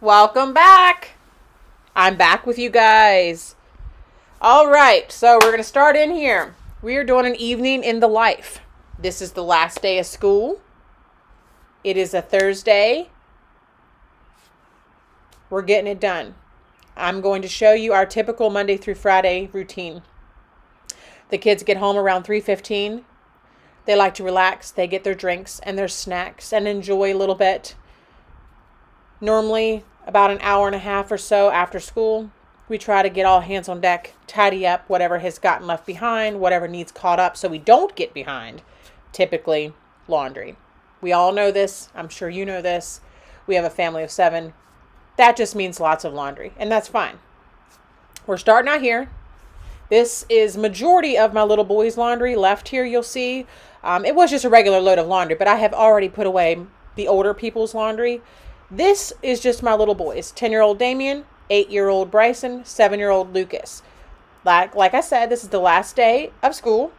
Welcome back. I'm back with you guys. All right, so we're gonna start in here. We are doing an evening in the life. This is the last day of school. It is a Thursday. We're getting it done. I'm going to show you our typical Monday through Friday routine. The kids get home around 3:15. They like to relax. They get their drinks and their snacks and enjoy a little bit. Normally, about an hour and a half or so after school, we try to get all hands on deck, tidy up whatever has gotten left behind, whatever needs caught up so we don't get behind. Typically, laundry. We all know this. I'm sure you know this. We have a family of 7. That just means lots of laundry, and that's fine. We're starting out here. This is majority of my little boy's laundry left here, you'll see. It was just a regular load of laundry, but I have already put away the older people's laundry. This is just my little boys, 10-year-old Damien, 8-year-old Bryson, 7-year-old Lucas. Like I said, this is the last day of school.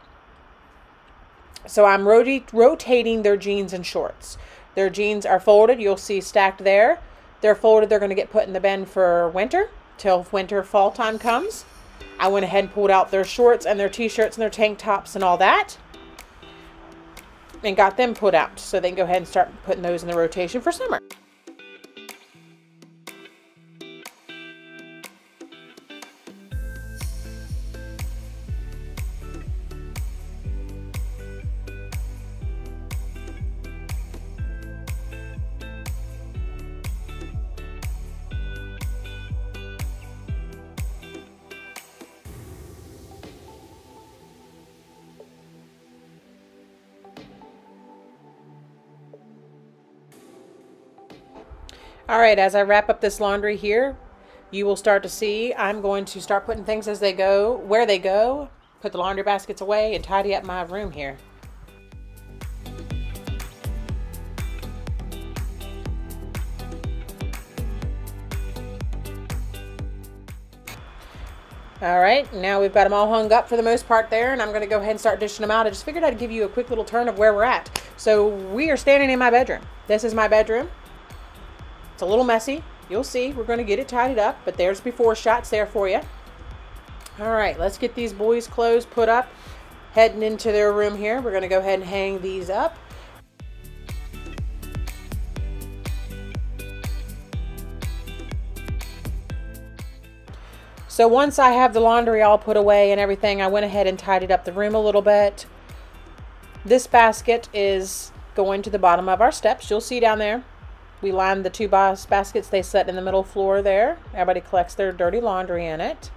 So I'm rotating their jeans and shorts. Their jeans are folded. You'll see stacked there. They're folded. They're going to get put in the bin for winter till winter fall time comes. I went ahead and pulled out their shorts and their t-shirts and their tank tops and all that, and got them put out so they can go ahead and start putting those in the rotation for summer. All right, as I wrap up this laundry here, you will start to see I'm going to start putting things as they go, where they go, put the laundry baskets away, and tidy up my room here. All right, now we've got them all hung up for the most part there, and I'm gonna go ahead and start dishing them out. I just figured I'd give you a quick little turn of where we're at. So we are standing in my bedroom. This is my bedroom. It's a little messy. You'll see. We're going to get it tidied up, but there's before shots there for you. All right, let's get these boys' clothes put up. Heading into their room here. We're going to go ahead and hang these up. So once I have the laundry all put away and everything, I went ahead and tidied up the room a little bit. This basket is going to the bottom of our steps. You'll see down there. We lined the two baskets. They set in the middle floor there. Everybody collects their dirty laundry in it.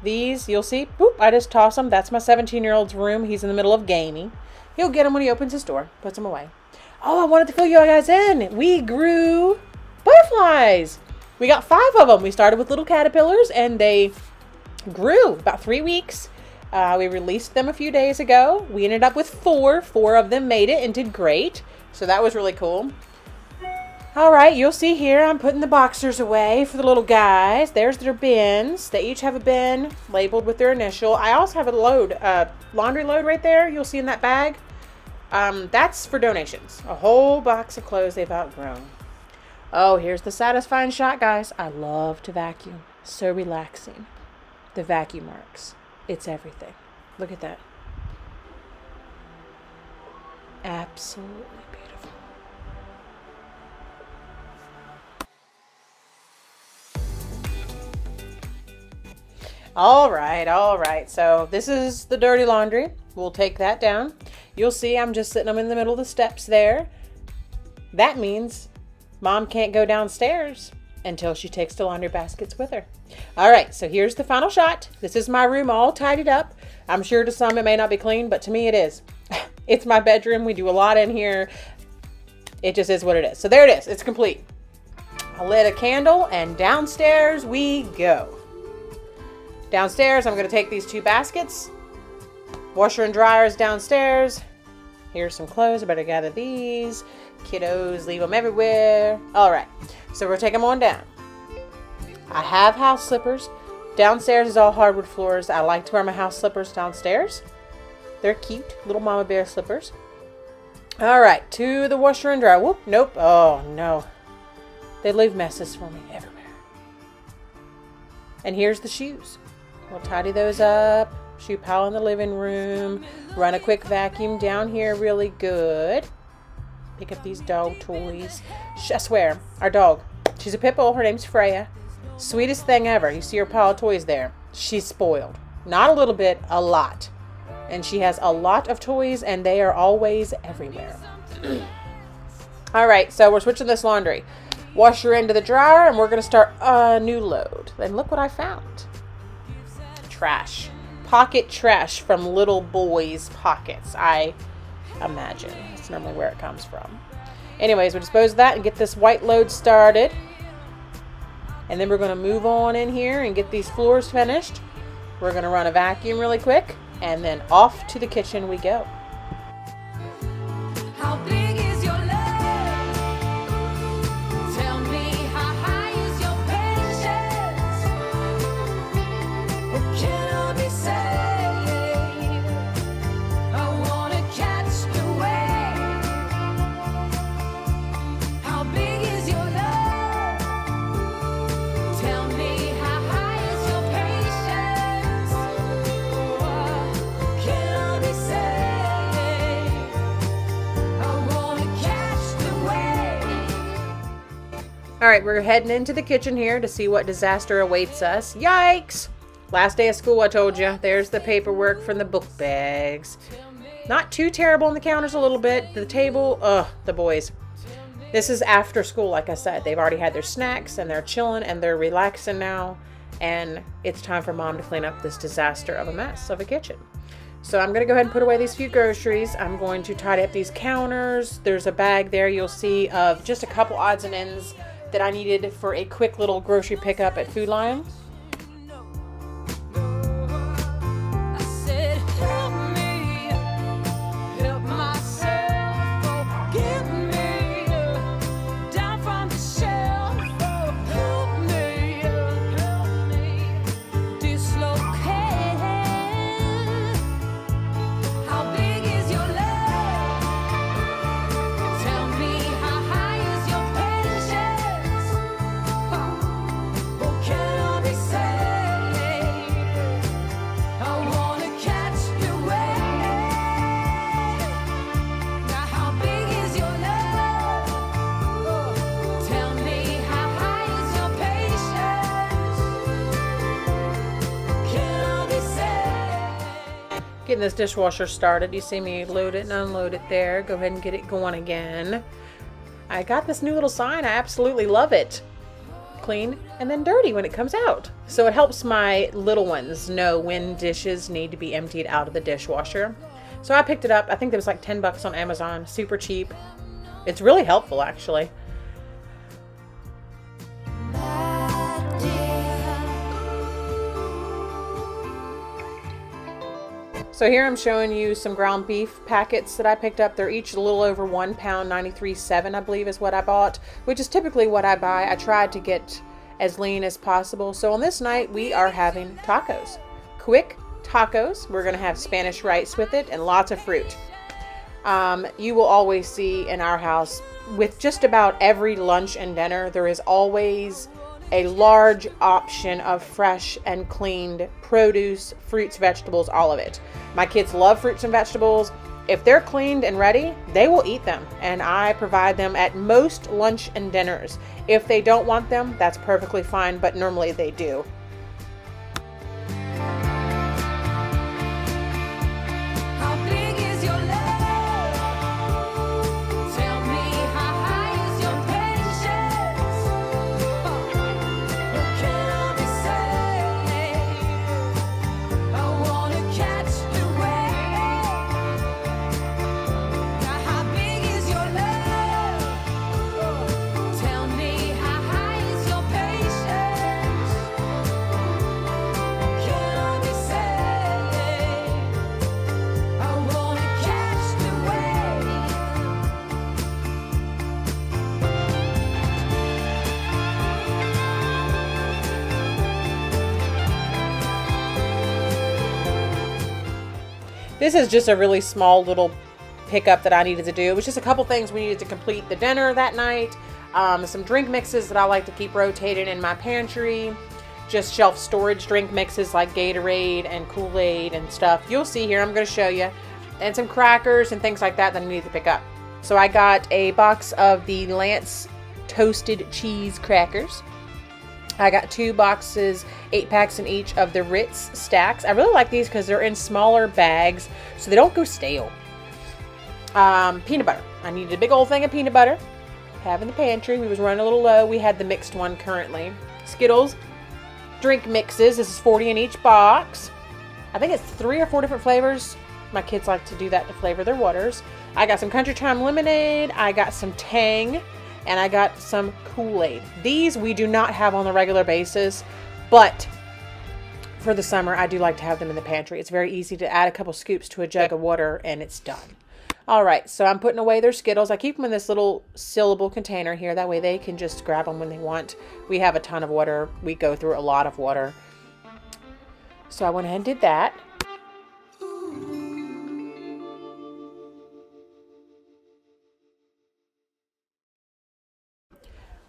These, you'll see, boop, I just toss them. That's my 17-year-old's room. He's in the middle of gaming. He'll get them when he opens his door. Puts them away. Oh, I wanted to fill you guys in. We grew butterflies. We got 5 of them. We started with little caterpillars, and they grew about 3 weeks. We released them a few days ago. We ended up with 4. 4 of them made it and did great. So that was really cool. All right, you'll see here I'm putting the boxers away for the little guys. There's their bins. They each have a bin labeled with their initial. I also have a load, laundry load right there you'll see in that bag. That's for donations. A whole box of clothes they've outgrown. Oh, here's the satisfying shot, guys. I love to vacuum. So relaxing. The vacuum marks. It's everything. Look at that. Absolutely beautiful. All right, so this is the dirty laundry. We'll take that down. You'll see I'm just sitting them in the middle of the steps there. That means mom can't go downstairs until she takes the laundry baskets with her. All right, so here's the final shot. This is my room all tidied up. I'm sure to some it may not be clean, but to me it is. It's my bedroom. We do a lot in here. It just is what it is. So there it is. It's complete. I lit a candle and downstairs we go. Downstairs, I'm going to take these 2 baskets. Washer and dryer is downstairs. Here's some clothes. I better gather these. Kiddos, leave them everywhere. All right. So we'll take them on down. I have house slippers. Downstairs is all hardwood floors. I like to wear my house slippers downstairs. They're cute. Little mama bear slippers. All right. To the washer and dryer. Whoop. Nope. Oh, no. They leave messes for me everywhere. And here's the shoes. We'll tidy those up. Shoe pile in the living room. Run a quick vacuum down here really good. Pick up these dog toys. I swear, our dog. She's a pit bull. Her name's Freya. Sweetest thing ever. You see her pile of toys there. She's spoiled. Not a little bit, a lot. And she has a lot of toys, and they are always everywhere. All right, so we're switching this laundry. Wash your end of the dryer, and we're going to start a new load. And look what I found. Trash. Pocket trash from little boys' pockets, I imagine. That's normally where it comes from. Anyways, we'll dispose of that and get this white load started. And then we're going to move on in here and get these floors finished. We're going to run a vacuum really quick, and then off to the kitchen we go. All right, we're heading into the kitchen here to see what disaster awaits us. Yikes! Last day of school, I told you. There's the paperwork from the book bags. Not too terrible on the counters a little bit. The table, ugh, the boys. This is after school, like I said. They've already had their snacks, and they're chilling, and they're relaxing now. And it's time for Mom to clean up this disaster of a mess of a kitchen. So I'm going to go ahead and put away these few groceries. I'm going to tidy up these counters. There's a bag there you'll see of just a couple odds and ends that I needed for a quick little grocery pickup at Food Lion. Getting this dishwasher started. You see me load it and unload it there. Go ahead and get it going again. I got this new little sign. I absolutely love it. Clean and then dirty when it comes out. So it helps my little ones know when dishes need to be emptied out of the dishwasher. So I picked it up. I think it was like 10 bucks on Amazon. Super cheap. It's really helpful actually. So here I'm showing you some ground beef packets that I picked up. They're each a little over 1 pound, 93.7 I believe is what I bought, which is typically what I buy. I tried to get as lean as possible. So on this night, we are having tacos. Quick tacos. We're going to have Spanish rice with it and lots of fruit. You will always see in our house with just about every lunch and dinner, there is always a large option of fresh and cleaned produce, fruits, vegetables, all of it. My kids love fruits and vegetables. If they're cleaned and ready, they will eat them, and I provide them at most lunch and dinners. If they don't want them, that's perfectly fine, but normally they do. This is just a really small little pickup that I needed to do. It was just a couple things we needed to complete the dinner that night. some drink mixes that I like to keep rotating in my pantry, just shelf storage drink mixes like Gatorade and Kool-Aid and stuff. You'll see here, I'm going to show you, and some crackers and things like that that I needed to pick up. So I got a box of the Lance toasted cheese crackers. I got two boxes, 8-packs in each of the Ritz stacks. I really like these because they're in smaller bags, so they don't go stale. Peanut butter. I needed a big old thing of peanut butter. Have in the pantry. We was running a little low. We had the mixed one currently. Skittles. Drink mixes. This is 40 in each box. I think it's 3 or 4 different flavors. My kids like to do that to flavor their waters. I got some Country Time lemonade. I got some Tang. And I got some Kool-Aid. These we do not have on a regular basis, but for the summer, I do like to have them in the pantry. It's very easy to add a couple scoops to a jug of water and it's done. All right, so I'm putting away their Skittles. I keep them in this little sealable container here. That way they can just grab them when they want. We have a ton of water. We go through a lot of water. So I went ahead and did that.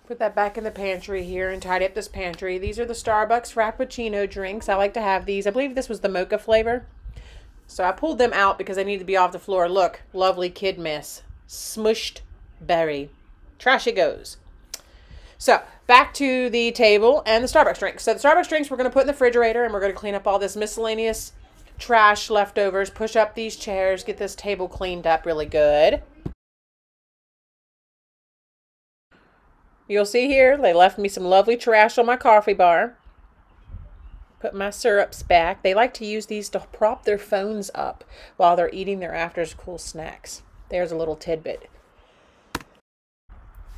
Put that back in the pantry here and tidy up this pantry. These are the Starbucks Frappuccino drinks. I like to have these. I believe this was the mocha flavor. So I pulled them out because they need to be off the floor. Look, lovely kid mess. Smushed berry. Trash it goes. So back to the table and the Starbucks drinks. So the Starbucks drinks we're going to put in the refrigerator and we're going to clean up all this miscellaneous trash leftovers. Push up these chairs. Get this table cleaned up really good. You'll see here, they left me some lovely trash on my coffee bar. Put my syrups back. They like to use these to prop their phones up while they're eating their after-school snacks. There's a little tidbit.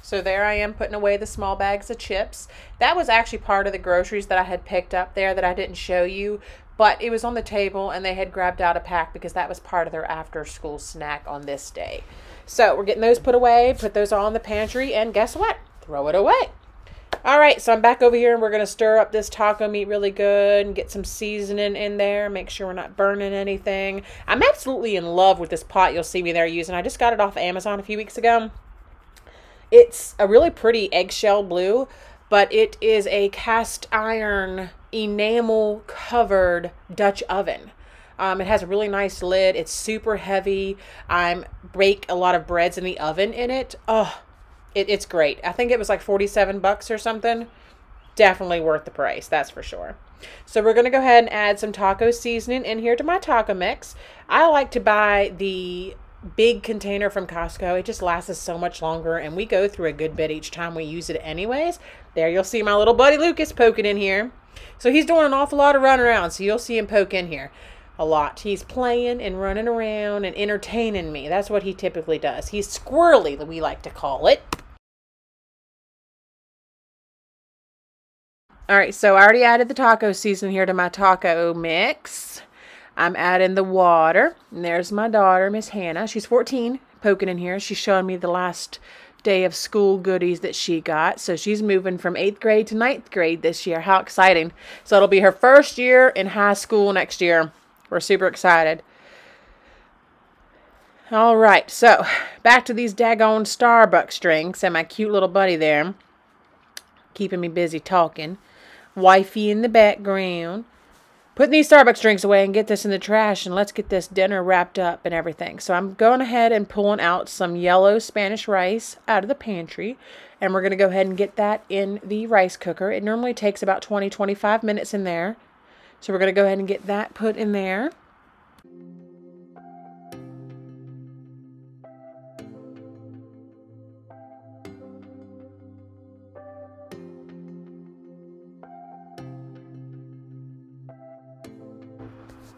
So there I am putting away the small bags of chips. That was actually part of the groceries that I had picked up there that I didn't show you, but it was on the table and they had grabbed out a pack because that was part of their after-school snack on this day. So we're getting those put away, put those all in the pantry, and guess what? Throw it away. All right, so I'm back over here and we're gonna stir up this taco meat really good and get some seasoning in there, make sure we're not burning anything. I'm absolutely in love with this pot you'll see me there using. I just got it off Amazon a few weeks ago. It's a really pretty eggshell blue, but it is a cast iron enamel covered Dutch oven. It has a really nice lid. It's super heavy. I bake a lot of breads in the oven in it. Oh, It's great. I think it was like 47 bucks or something. Definitely worth the price, that's for sure. So we're going to go ahead and add some taco seasoning in here to my taco mix. I like to buy the big container from Costco. It just lasts us so much longer, and we go through a good bit each time we use it anyways. There you'll see my little buddy Lucas poking in here. So he's doing an awful lot of runarounds, so you'll see him poke in here a lot. He's playing and running around and entertaining me. That's what he typically does. He's squirrely, we like to call it. All right, so I already added the taco season here to my taco mix. I'm adding the water. And there's my daughter, Miss Hannah. She's 14, poking in here. She's showing me the last day of school goodies that she got. So she's moving from 8th grade to 9th grade this year. How exciting. So it'll be her first year in high school next year. We're super excited. All right, so back to these daggone Starbucks drinks and my cute little buddy there keeping me busy talking. Wifey in the background. Putting these Starbucks drinks away and get this in the trash and let's get this dinner wrapped up and everything. So I'm going ahead and pulling out some yellow Spanish rice out of the pantry and we're going to go ahead and get that in the rice cooker. It normally takes about 20-25 minutes in there. So we're going to go ahead and get that put in there.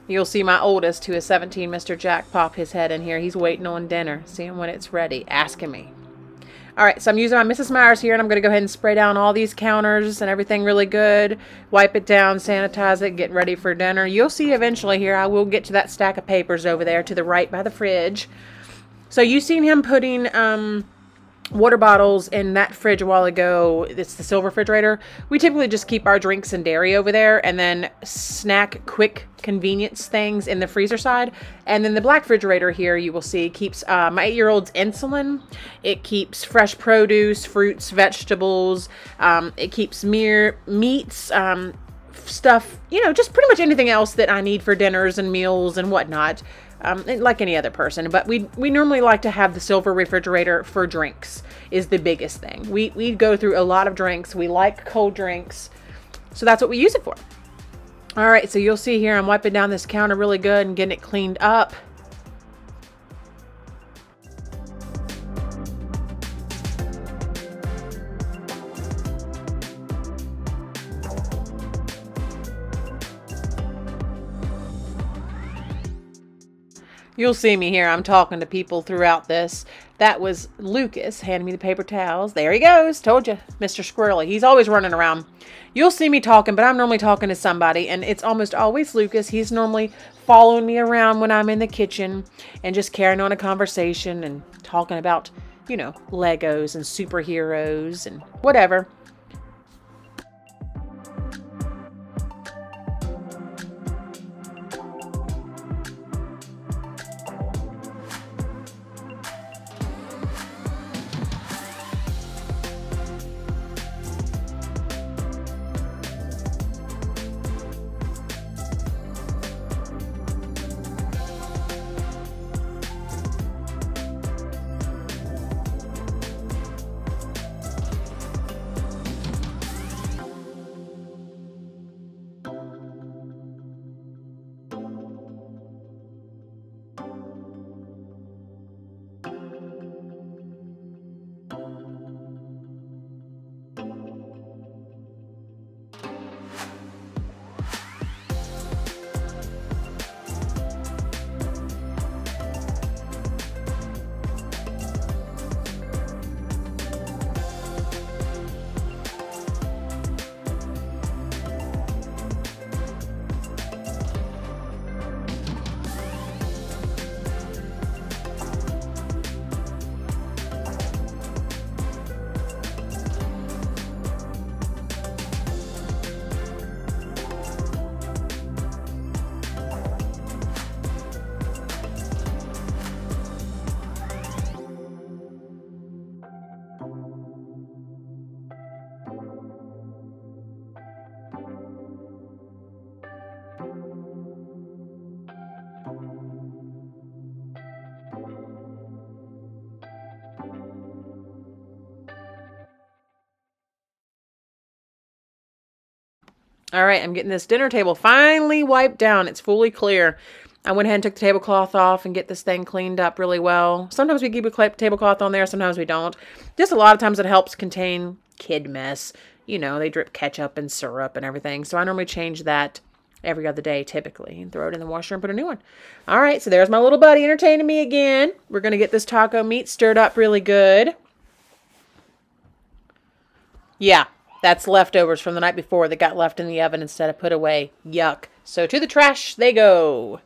You'll see my oldest, who is 17, Mr. Jack, pop his head in here. He's waiting on dinner, seeing when it's ready, asking me. All right, so I'm using my Mrs. Myers here, and I'm going to go ahead and spray down all these counters and everything really good. Wipe it down, sanitize it, get ready for dinner. You'll see eventually here, I will get to that stack of papers over there to the right by the fridge. So you've seen him putting water bottles in that fridge a while ago. It's the silver refrigerator. We typically just keep our drinks and dairy over there, and then snack quick convenience things in the freezer side. And then the black refrigerator here, you will see, keeps my 8-year-old's insulin. It keeps fresh produce, fruits, vegetables. It keeps meats, stuff, you know, just pretty much anything else that I need for dinners and meals and whatnot. Like any other person, but we normally like to have the silver refrigerator for drinks is the biggest thing. We go through a lot of drinks. We like cold drinks. So that's what we use it for. All right. So you'll see here, I'm wiping down this counter really good and getting it cleaned up. You'll see me here. I'm talking to people throughout this. That was Lucas handing me the paper towels. There he goes. Told you, Mr. Squirrely. He's always running around. You'll see me talking, but I'm normally talking to somebody, and it's almost always Lucas. He's normally following me around when I'm in the kitchen and just carrying on a conversation and talking about, you know, Legos and superheroes and whatever. All right, I'm getting this dinner table finally wiped down. It's fully clear. I went ahead and took the tablecloth off and get this thing cleaned up really well. Sometimes we keep a tablecloth on there. Sometimes we don't. Just a lot of times it helps contain kid mess. You know, they drip ketchup and syrup and everything. So I normally change that every other day typically and throw it in the washer and put a new one. All right, so there's my little buddy entertaining me again. We're going to get this taco meat stirred up really good. Yeah. That's leftovers from the night before that got left in the oven instead of put away. Yuck. So to the trash they go.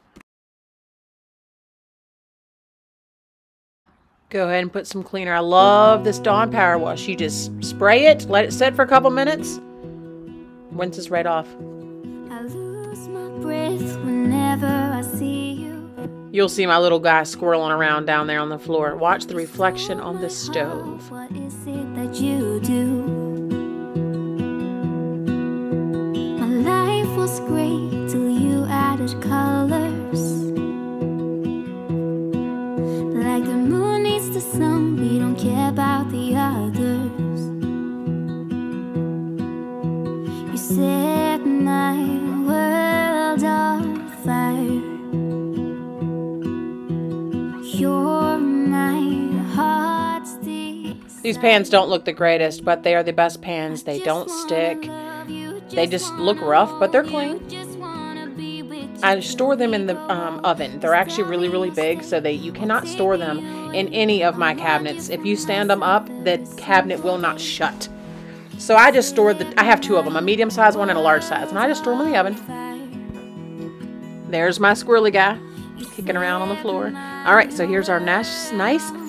Go ahead and put some cleaner. I love this Dawn Power Wash. You just spray it, let it sit for a couple minutes. Rinse this right off. I lose my breath whenever I see you. You'll see my little guy squirreling around down there on the floor. Watch the reflection on the stove. What is it that you do? Was great till you added colors. Like the moon needs the sun, we don't care about the others. You set my world on fire. You're my heart's desire. These pans don't look the greatest, but they are the best pans. They don't stick. They just look rough, but they're clean. I store them in the oven. They're actually really, really big, so that you cannot store them in any of my cabinets. If you stand them up, the cabinet will not shut. So I just store I have two of them, a medium-sized one and a large size, and I just store them in the oven. There's my squirrely guy kicking around on the floor. All right, so here's our nice,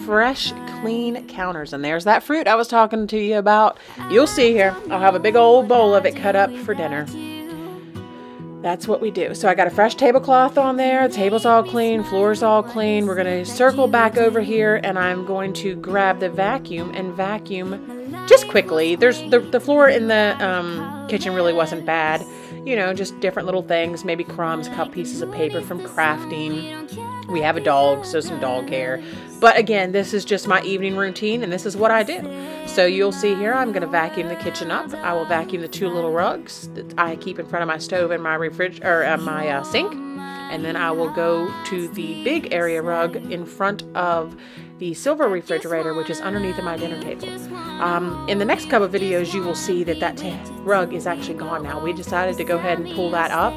fresh, clean clean counters. And there's that fruit I was talking to you about. You'll see here. I'll have a big old bowl of it cut up for dinner. That's what we do. So I got a fresh tablecloth on there. The table's all clean, floor's all clean. We're gonna circle back over here and I'm going to grab the vacuum and vacuum just quickly. There's the floor in the kitchen really wasn't bad. You know, just different little things, maybe crumbs, cut pieces of paper from crafting. We have a dog, so some dog hair. But again, this is just my evening routine and this is what I do. So you'll see here, I'm gonna vacuum the kitchen up. I will vacuum the two little rugs that I keep in front of my stove and my sink. And then I will go to the big area rug in front of the silver refrigerator, which is underneath my dinner table. In the next couple of videos, you will see that that rug is actually gone now. We decided to go ahead and pull that up.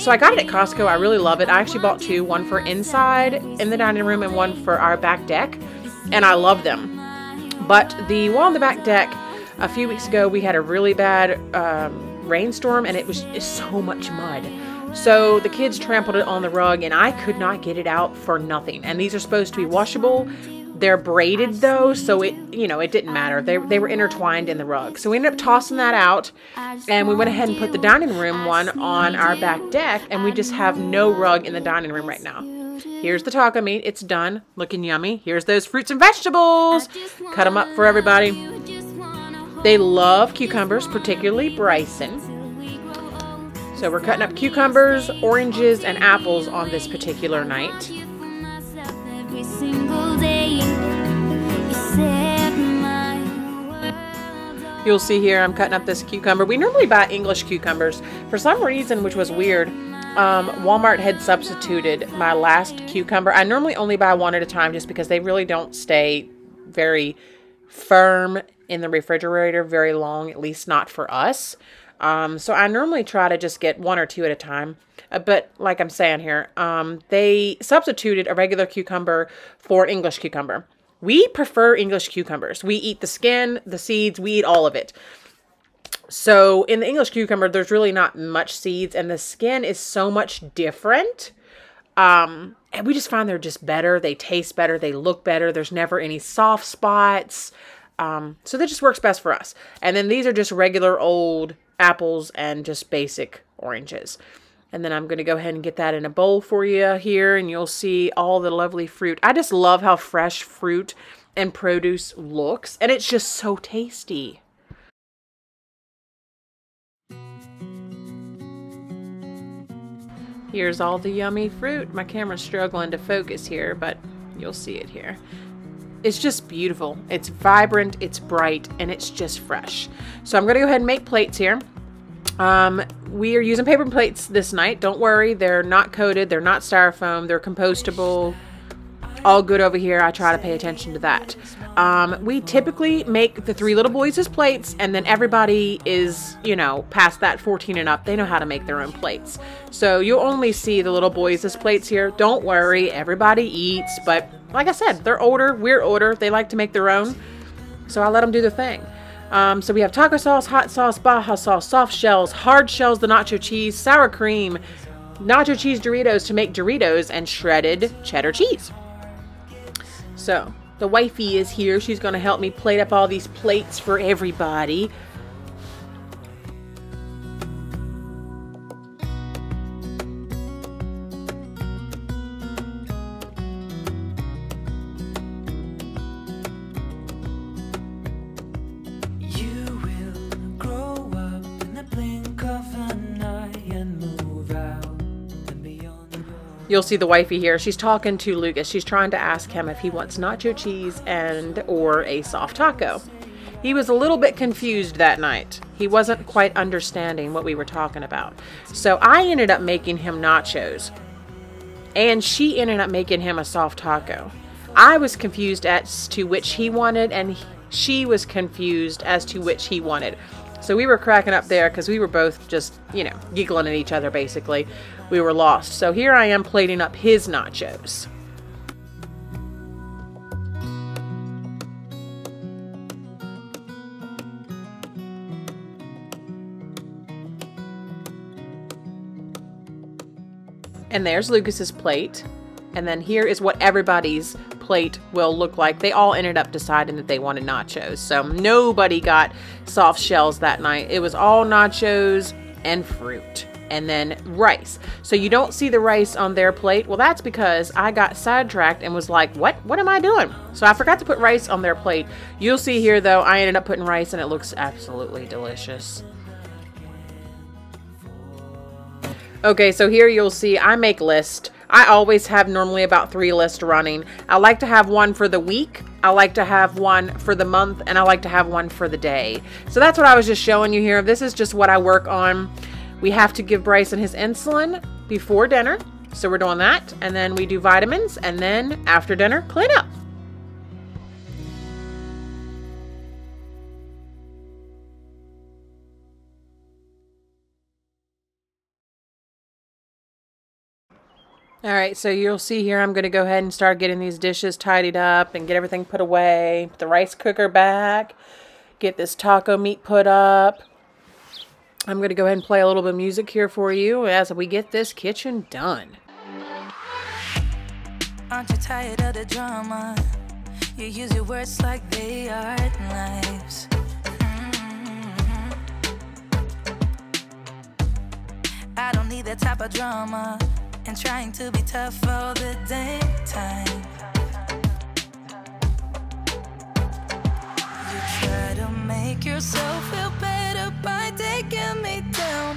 So I got it at Costco. I really love it. I actually bought two, one for inside in the dining room and one for our back deck, and I love them. But the wall in the back deck, a few weeks ago, we had a really bad rainstorm, and it was so much mud. So the kids trampled it on the rug, and I could not get it out for nothing. And these are supposed to be washable. They're braided though, so it didn't matter. They were intertwined in the rug. So we ended up tossing that out, and we went ahead and put the dining room one on our back deck, and we just have no rug in the dining room right now. Here's the taco meat. It's done. Looking yummy. Here's those fruits and vegetables. Cut them up for everybody. They love cucumbers, particularly Bryson. So we're cutting up cucumbers, oranges, and apples on this particular night. You'll see here I'm cutting up this cucumber. We normally buy English cucumbers. For some reason, which was weird, Walmart had substituted my last cucumber. I normally only buy one at a time just because they really don't stay very firm in the refrigerator very long, at least not for us. So I normally try to just get one or two at a time. But like I'm saying here, they substituted a regular cucumber for an English cucumber. We prefer English cucumbers. We eat the skin, the seeds, we eat all of it. So in the English cucumber, there's really not much seeds, and the skin is so much different. And we just find they're just better. They taste better. They look better. There's never any soft spots. So that just works best for us. And then these are just regular old apples and just basic oranges. And then I'm going to go ahead and get that in a bowl for you here, and you'll see all the lovely fruit. I just love how fresh fruit and produce looks, and it's just so tasty. Here's all the yummy fruit. My camera's struggling to focus here, but you'll see it here. It's just beautiful. It's vibrant, it's bright, and it's just fresh. So I'm going to go ahead and make plates here. We are using paper plates this night. Don't worry, they're not coated, they're not styrofoam, they're compostable. All good over here. I try to pay attention to that. We typically make the three little boys' plates, and then everybody is, past that 14 and up. They know how to make their own plates. So you'll only see the little boys' plates here. Don't worry, everybody eats, but like I said, they're older, we're older. They like to make their own, so I let them do their thing. So we have taco sauce, hot sauce, Baja sauce, soft shells, hard shells, the nacho cheese, sour cream, nacho cheese Doritos to make Doritos, and shredded cheddar cheese. So the wifey is here. She's going to help me plate up all these plates for everybody. You'll see the wifey here. She's talking to Lucas. She's trying to ask him if he wants nacho cheese and or a soft taco. He was a little bit confused that night. He wasn't quite understanding what we were talking about. So I ended up making him nachos, and she ended up making him a soft taco. I was confused as to which he wanted, and she was confused as to which he wanted. So we were cracking up there because we were both just, giggling at each other, basically. We were lost. So here I am plating up his nachos. And there's Lucas's plate. And then here is what everybody's plate will look like. They all ended up deciding that they wanted nachos. So nobody got soft shells that night. It was all nachos and fruit. And then rice. So you don't see the rice on their plate. Well, that's because I got sidetracked and was like, what am I doing? So I forgot to put rice on their plate. You'll see here though, I ended up putting rice and it looks absolutely delicious. Okay, so here you'll see I make lists. I always have normally about 3 lists running. I like to have one for the week, I like to have one for the month, and I like to have one for the day. So that's what I was just showing you here. This is just what I work on. We have to give Bryson his insulin before dinner, so we're doing that, and then we do vitamins, and then after dinner, clean up. All right, so you'll see here I'm going to go ahead and start getting these dishes tidied up and get everything put away, put the rice cooker back, get this taco meat put up. I'm going to go ahead and play a little bit of music here for you as we get this kitchen done. Aren't you tired of the drama? You use your words like they are knives. I don't need that type of drama and trying to be tough all the dang time. You try to make yourself feel better by taking me down.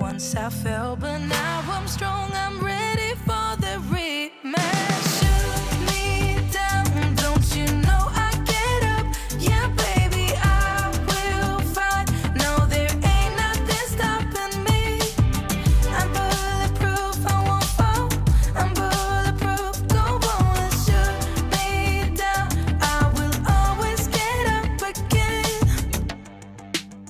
Once I fell, but now I'm strong, I'm ready for the rematch. Shoot me down, don't you know I get up? Yeah, baby, I will fight. No, there ain't nothing stopping me. I'm bulletproof, I won't fall. I'm bulletproof, go on and shoot me down. I will always get up again.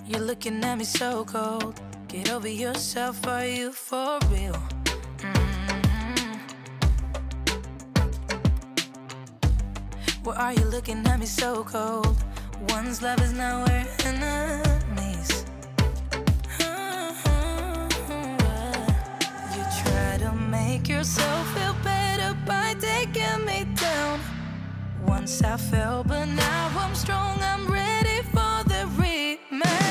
You're looking at me so cold. Get over yourself, are you for real? Why are you looking at me so cold? One's love is now our enemies. You try to make yourself feel better by taking me down. Once I fell, but now I'm strong, I'm ready for the rematch.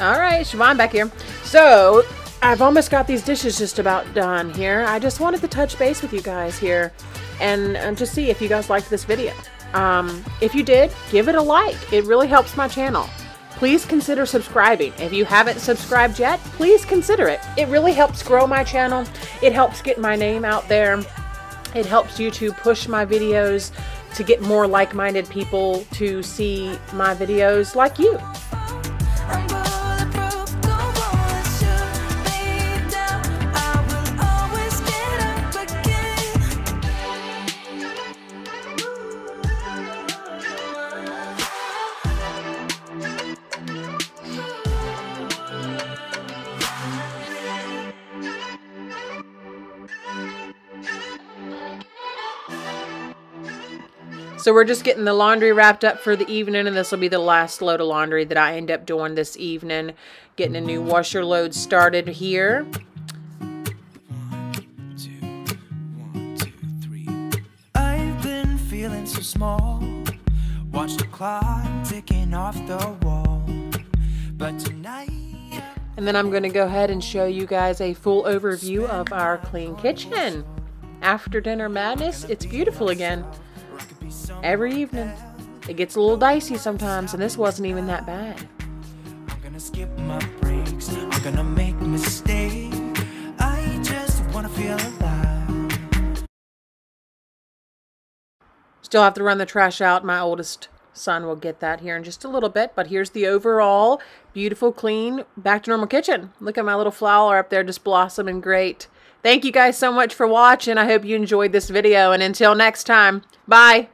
Alright, Siobhan back here. So, I've almost got these dishes just about done here. I just wanted to touch base with you guys here and just see if you guys liked this video. If you did, give it a like. It really helps my channel. Please consider subscribing. If you haven't subscribed yet, please consider it. It really helps grow my channel. It helps get my name out there. It helps YouTube push my videos to get more like-minded people to see my videos like you. So we're just getting the laundry wrapped up for the evening, and this will be the last load of laundry that I end up doing this evening. Getting a new washer load started here. One, two, 1, 2, 3. I've been feeling so small. Watch the clock ticking off the wall. But tonight. And then I'm going to go ahead and show you guys a full overview of our clean kitchen. After dinner madness, it's beautiful again. Every evening it gets a little dicey sometimes, and this wasn't even that bad. I'm gonna skip my breaks, I'm gonna make mistakes, I just wanna feel alive. Still have to run the trash out. My oldest son will get that here in just a little bit, but here's the overall beautiful, clean, back to normal kitchen. Look at my little flower up there just blossoming great. Thank you guys so much for watching. I hope you enjoyed this video, and until next time, bye.